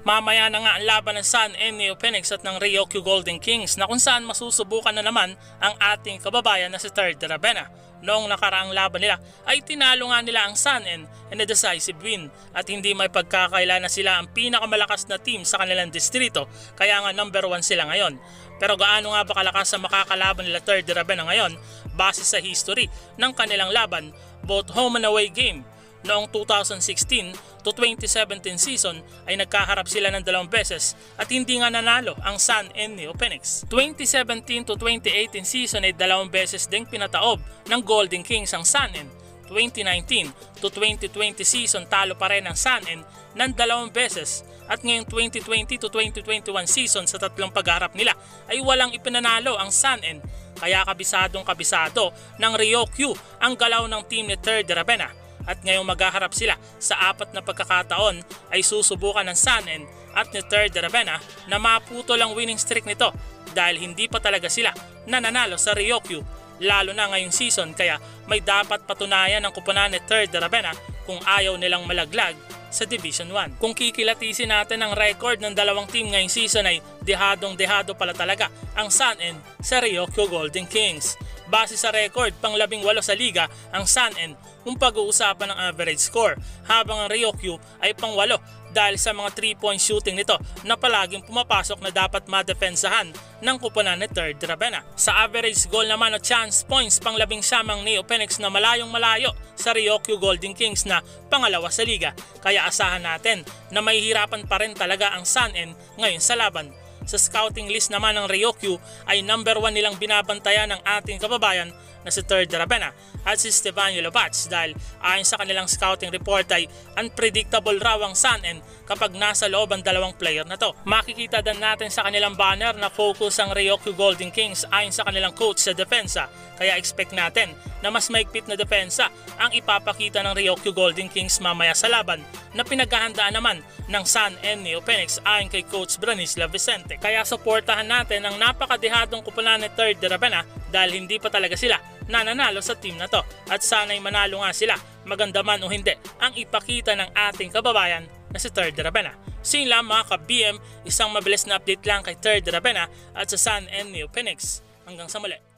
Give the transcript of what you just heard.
Mamaya na nga ang laban ng San-En NeoPhoenix at ng Ryukyu Golden Kings na kung saan masusubukan na naman ang ating kababayan na si Thirdy Ravena. Noong nakaraang laban nila ay tinalo nga nila ang San-En in a decisive win at hindi may pagkakaila na sila ang pinakamalakas na team sa kanilang distrito kaya nga number 1 sila ngayon. Pero gaano nga ba kalakas ang makakalaban nila Thirdy Ravena ngayon base sa history ng kanilang laban both home and away game? Noong 2016 to 2017 season ay nagkaharap sila ng dalawang beses at hindi nga nanalo ang San-En NeoPhoenix. 2017 to 2018 season ay dalawang beses ding pinataob ng Golden Kings ang San-En. 2019 to 2020 season talo pa rin ang San-En ng dalawang beses at ngayong 2020 to 2021 season sa tatlong pagharap nila ay walang ipinanalo ang San-En kaya kabisadong kabisado ng Ryukyu ang galaw ng team ni Thirdy Ravena. At ngayong maghaharap sila sa apat na pagkakataon ay susubukan ng San-En at ni Thirdy Ravena na maputol ang winning streak nito dahil hindi pa talaga sila nananalo sa Ryukyu lalo na ngayong season kaya may dapat patunayan ang kuponan ni Thirdy Ravena kung ayaw nilang malaglag sa Division 1. Kung kikilatisin natin ang record ng dalawang team ngayong season ay dehadong-dehado pala talaga ang San-En sa Ryukyu Golden Kings. Base sa record, pang-18 sa liga ang San-En kung pag-uusapan ng average score habang ang Ryukyu ay pang-8 dahil sa mga 3-point shooting nito na palaging pumapasok na dapat madepensahan ng kuponan ni Thirdy Ravena. Sa average goal naman o chance points, pang-19 ang NeoPhoenix na malayong malayo sa Ryukyu Golden Kings na pang-2 sa liga kaya asahan natin na mahihirapan pa rin talaga ang San-En ngayon sa laban. Sa scouting list naman ng Ryukyu ay number 1 nilang binabantayan ng ating kababayan na si Thirdy Ravena at si Stevanno Lobacz dahil ayon sa kanilang scouting report ay unpredictable raw ang San-En kapag nasa loob ang dalawang player na to. Makikita din natin sa kanilang banner na focus ang Ryukyu Golden Kings ayon sa kanilang coach sa depensa kaya expect natin na mas maigpit na depensa ang ipapakita ng Ryukyu Golden Kings mamaya sa laban na pinaghahandaan naman ng San-En NeoPhoenix ayon kay coach Branisla Vicente. Kaya suportahan natin ang napakadehadong kuponan ni Thirdy Ravena dahil hindi pa talaga sila nananalo sa team na to at sana'y manalo nga sila maganda man o hindi ang ipakita ng ating kababayan na si Thirdy Ravena. Siyempre lang mga ka-BM, isang mabilis na update lang kay Thirdy Ravena at sa San-En NeoPhoenix. Hanggang sa muli.